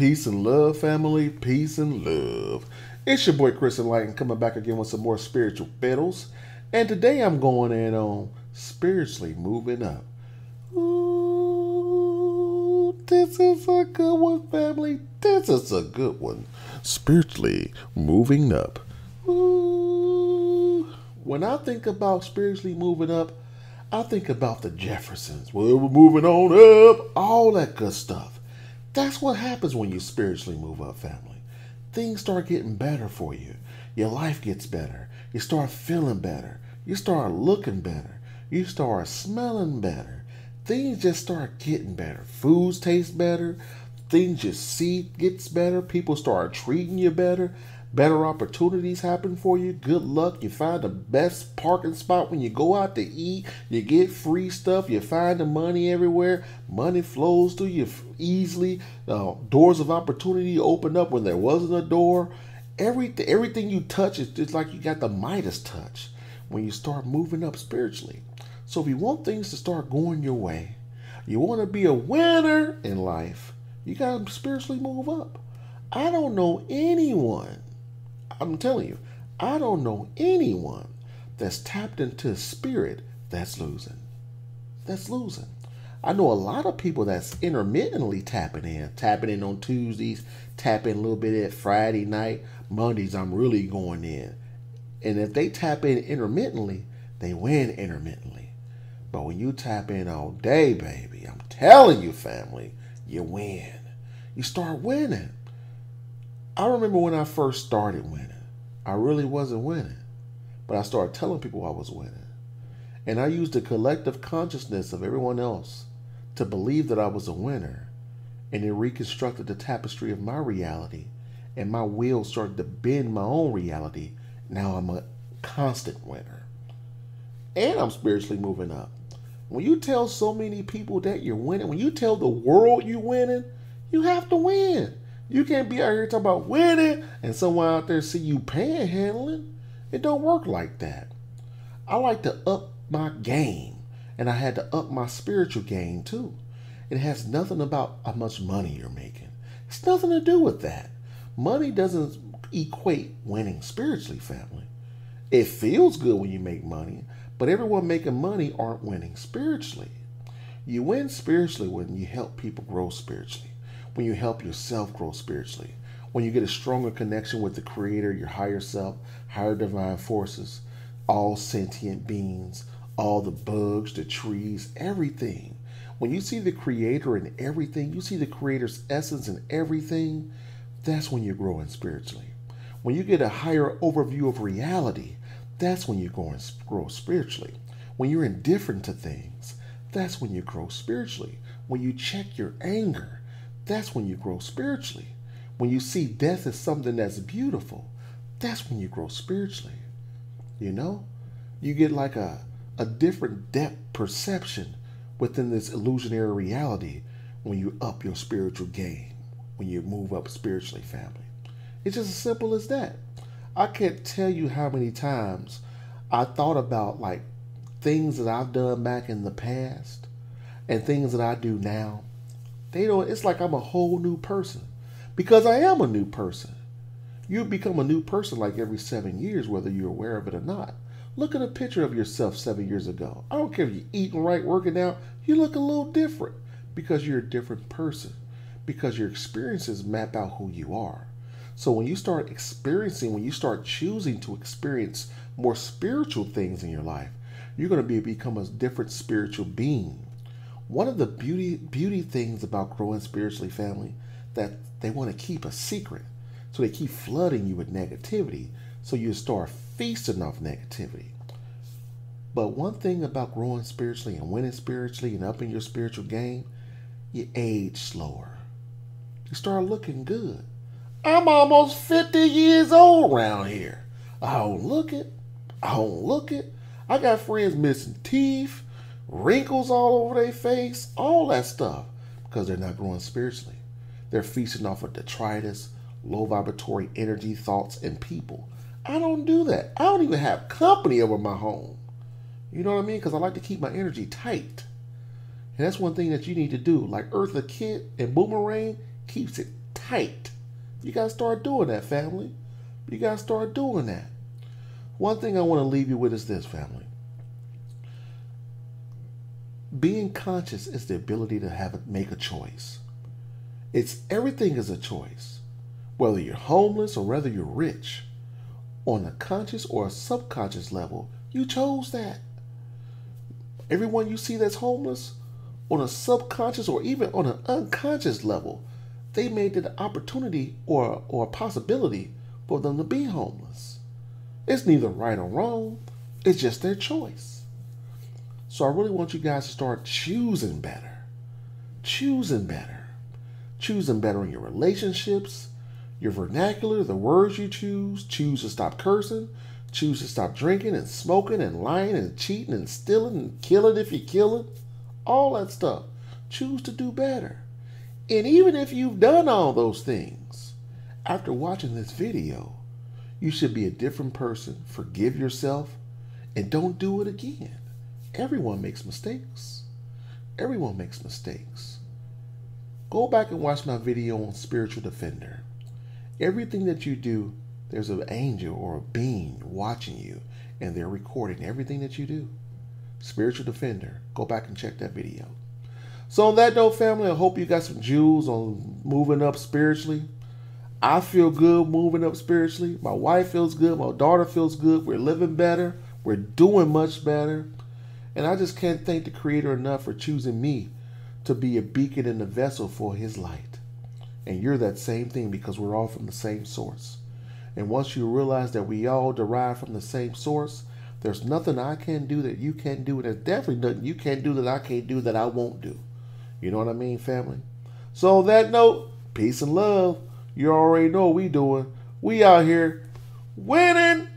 Peace and love, family. Peace and love. It's your boy Chris Enlightened coming back again with some more spiritual fiddles. And today I'm going in on spiritually moving up. Ooh, this is a good one, family. This is a good one. Spiritually moving up. Ooh. When I think about spiritually moving up, I think about the Jeffersons. Well, we're moving on up. All that good stuff. That's what happens when you spiritually move up, family. Things start getting better for you. Your life gets better. You start feeling better. You start looking better. You start smelling better. Things just start getting better. Foods taste better. Things you see gets better. People start treating you better. Better opportunities happen for you. Good luck. You find the best parking spot when you go out to eat. You get free stuff. You find the money everywhere. Money flows through you easily. Doors of opportunity open up when there wasn't a door. Everything you touch is just like you got the Midas touch when you start moving up spiritually. So if you want things to start going your way, you want to be a winner in life, you got to spiritually move up. I don't know anyone. I'm telling you, I don't know anyone that's tapped into spirit that's losing. That's losing. I know a lot of people that's intermittently tapping in on Tuesdays, tapping a little bit at Friday night, Mondays I'm really going in. And if they tap in intermittently, they win intermittently. But when you tap in all day, baby, I'm telling you, family, you win. You start winning. I remember when I first started winning, I really wasn't winning, but I started telling people I was winning. And I used the collective consciousness of everyone else to believe that I was a winner. And it reconstructed the tapestry of my reality, and my will started to bend my own reality. Now I'm a constant winner and I'm spiritually moving up. When you tell so many people that you're winning, when you tell the world you're winning, you have to win. You can't be out here talking about winning and someone out there see you panhandling. It don't work like that. I like to up my game, and I had to up my spiritual game too. It has nothing about how much money you're making. It's nothing to do with that. Money doesn't equate winning spiritually, family. It feels good when you make money, but everyone making money aren't winning spiritually. You win spiritually when you help people grow spiritually. When you help yourself grow spiritually, when you get a stronger connection with the Creator, your higher self, higher divine forces, all sentient beings, all the bugs, the trees, everything. When you see the Creator in everything, you see the Creator's essence in everything, that's when you're growing spiritually. When you get a higher overview of reality, that's when you grow spiritually. When you're indifferent to things, that's when you grow spiritually. When you check your anger, that's when you grow spiritually. When you see death as something that's beautiful, that's when you grow spiritually. You know, you get like a different depth perception within this illusionary reality when you up your spiritual game, when you move up spiritually, family. It's just as simple as that. I can't tell you how many times I thought about like things that I've done back in the past and things that I do now. They don't, it's like I'm a whole new person because I am a new person. You become a new person like every 7 years, whether you're aware of it or not. Look at a picture of yourself 7 years ago. I don't care if you're eating right, working out. You look a little different because you're a different person, because your experiences map out who you are. So when you start experiencing, when you start choosing to experience more spiritual things in your life, you're going to become a different spiritual being. One of the beauty things about growing spiritually, family, that they want to keep a secret. So they keep flooding you with negativity. So you start feasting off negativity. But one thing about growing spiritually and winning spiritually and upping your spiritual game, you age slower. You start looking good. I'm almost 50 years old around here. I don't look it. I don't look it. I got friends missing teeth. Wrinkles all over their face, all that stuff, because they're not growing spiritually. They're feasting off of detritus, low vibratory energy, thoughts, and people. I don't do that. I don't even have company over my home. You know what I mean? Because I like to keep my energy tight. And that's one thing that you need to do. Like Eartha Kitt and Boomerang keeps it tight. tight. You got to start doing that, family. You got to start doing that. One thing I want to leave you with is this, family. Being conscious is the ability to make a choice. Everything is a choice. Whether you're homeless or whether you're rich, on a conscious or a subconscious level, you chose that. Everyone you see that's homeless, on a subconscious or even on an unconscious level, they made it an opportunity or a possibility for them to be homeless. It's neither right or wrong. It's just their choice. So I really want you guys to start choosing better. Choosing better. Choosing better in your relationships, your vernacular, the words you choose. Choose to stop cursing. Choose to stop drinking and smoking and lying and cheating and stealing and killing if you're killing. All that stuff. Choose to do better. And even if you've done all those things, after watching this video, you should be a different person. Forgive yourself and don't do it again. Everyone makes mistakes. Everyone makes mistakes. Go back and watch my video on Spiritual Defender. Everything that you do, there's an angel or a being watching you, and they're recording everything that you do. Spiritual Defender. Go back and check that video. So on that note, family, I hope you got some jewels on moving up spiritually. I feel good moving up spiritually. My wife feels good. My daughter feels good. We're living better. We're doing much better. And I just can't thank the Creator enough for choosing me to be a beacon and a vessel for His light. And you're that same thing, because we're all from the same source. And once you realize that we all derive from the same source, there's nothing I can do that you can't do. And there's definitely nothing you can't do that I can't do that I won't do. You know what I mean, family? So on that note, peace and love. You already know what we doing. We out here winning.